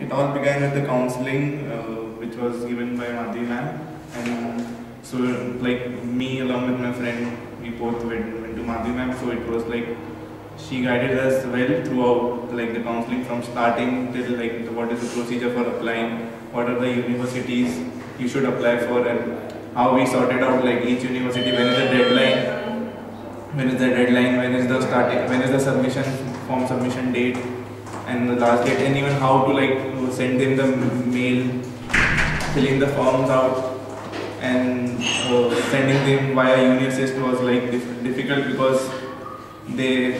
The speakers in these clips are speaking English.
It all began with the counseling which was given by Madhvi Ma'am, and so like me along with my friend, we both went to Madhvi Ma'am, so it was like she guided us well throughout like the counseling from starting till like what is the procedure for applying, what are the universities you should apply for, and how we sorted out like each university, when is the deadline, when is the starting, when is the submission form submission date and the last date, and even how to like send in the mail, filling the forms out and sending them via Unisys was like difficult because they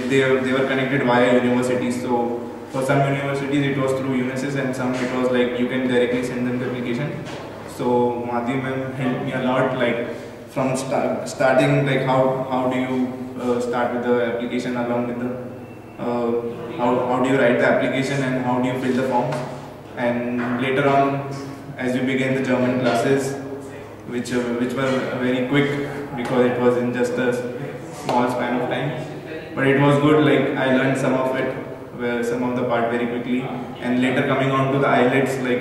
were connected via universities. So for some universities it was through Unisys and some it was like you can directly send them the application. So Madhvi Ma'am helped me a lot like from starting like how do you start with the application along with the how do you write the application and how do you fill the form, and later on as you began the German classes which were very quick because it was in just a small span of time, but it was good like I learned some of it, some of the part very quickly, and later coming on to the IELTS like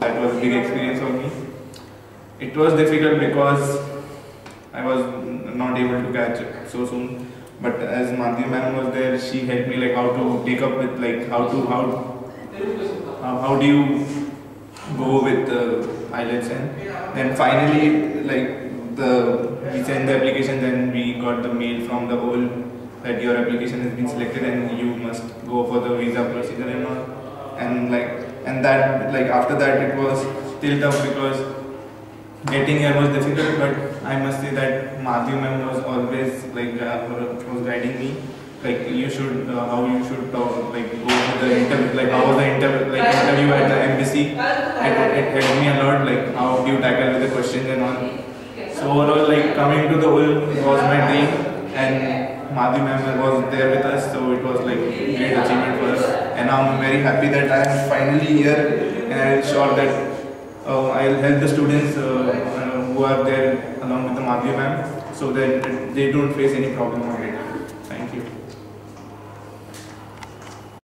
that was a big experience for me. It was difficult because I was not able to catch it so soon. But as Manthi Ma'am was there, she helped me like how to take up with like how do you go with IELTS, and then finally like we sent the application, then we got the mail from the whole that your application has been selected and you must go for the visa procedure and all, and that like after that it was still tough because getting here was difficult, but I must say that Madhvi Ma'am was always like was guiding me, like you should how you should talk, like go to the interview, like how was the interview at the embassy. It helped me a lot, like how do you tackle with the questions and all. So overall, like coming to the whole was my dream, and Madhvi Ma'am was there with us, so it was like a great achievement for us. And I'm very happy that I am finally here, and I'm sure that I'll help the students who are there along with the Madhvi Ma'am so that they don't face any problem on it.